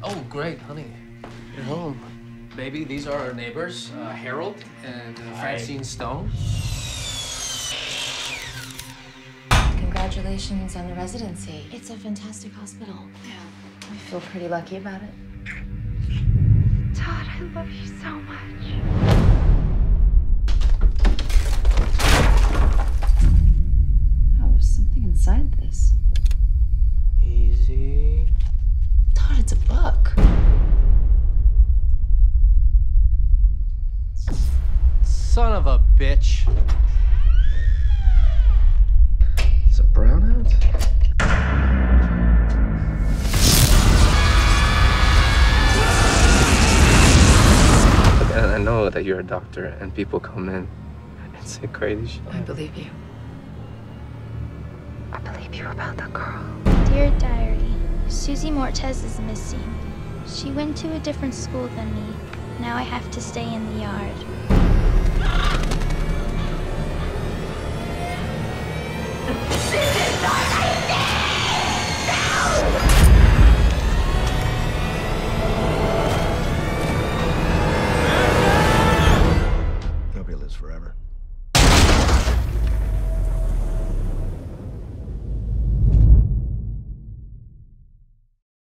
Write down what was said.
Oh, great, honey. You're home. Baby, these are our neighbors, Harold and Francine Stone. Congratulations on the residency. It's a fantastic hospital. Yeah. I feel pretty lucky about it. Todd, I love you so much. Oh, there's something inside this. Easy. Todd, it's a book. Son of a bitch. It's a brownout? I know that you're a doctor and people come in and say crazy shit. I believe you. I believe you about the girl. Dear diary, Susie Mortez is missing. She went to a different school than me. Now I have to stay in the yard. This is not my thing! No! Forever.